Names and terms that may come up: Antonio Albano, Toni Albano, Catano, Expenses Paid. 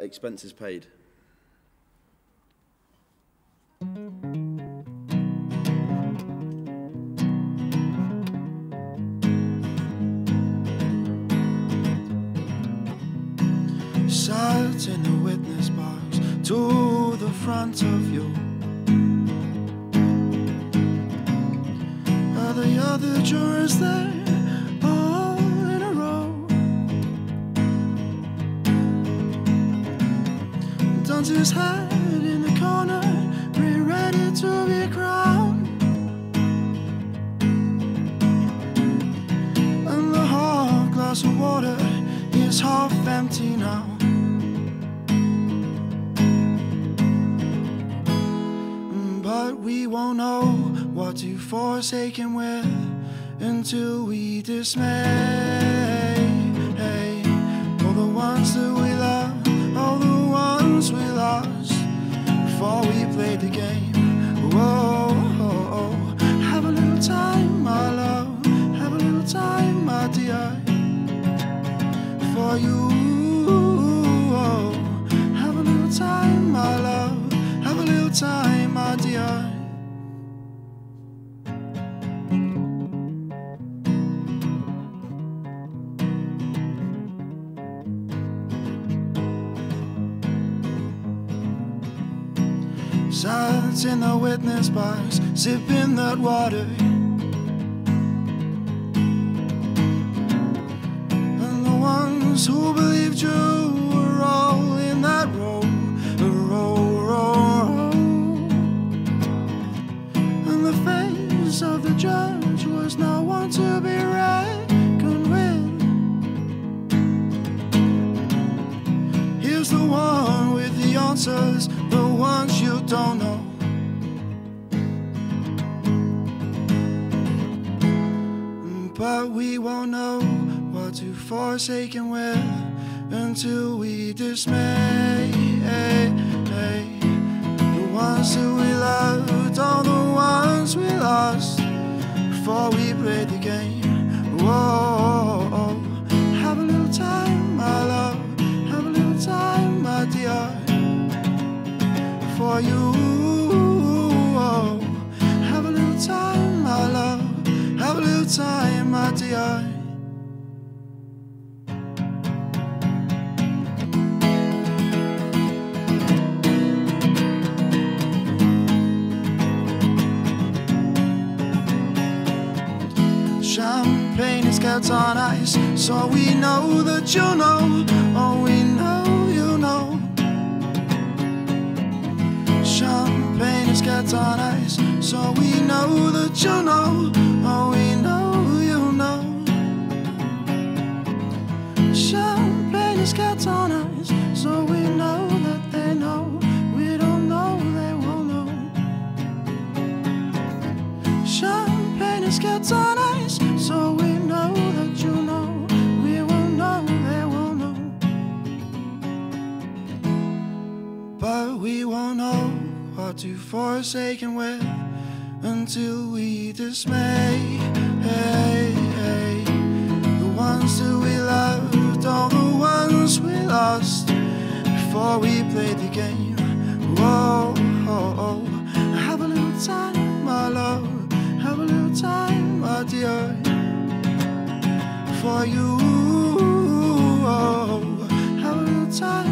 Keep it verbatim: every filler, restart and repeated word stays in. Expenses paid. Sat in the witness box to the front of you, are the other jurors there all in a row? Duns his head in the corner, ready to be crowned, and the whole glass of water is half empty now. But we won't know what to forsake him with until we dismay all the ones that we love, all the ones we lost before we played the game. Whoa, oh, oh. Have a little time, my love, have a little time, my dear, for you. Oh, have a little time, my love, have a little time, my dear. Sat in the witness box, sipping that water, and the ones who believed you were all in that row, a row. Of the judge was no one to be reckoned with. Here's the one with the answers, the ones you don't know. But we won't know what to forsake and where until we dismay the ones who we loved, all the we lost before we played the game. Whoa, oh, oh. Have a little time, my love, have a little time, my dear, for you. Oh, have a little time, my love, have a little time, my dear. Champagne is kept on ice, so we know that you know, oh, we know you know. Champagne is kept on ice, so we know that you know, oh, we know you know. Champagne is kept on ice, so we know that they know, we don't know, they won't know. Champagne is kept on ice, so we know that you know, we will know, they will know. But we won't know what to forsake and where until we dismay the ones that we loved, all the ones we lost before we played the game. Whoa, oh, oh. Have a little time, my love, have a little time, my dear, for you. Oh, have a little time.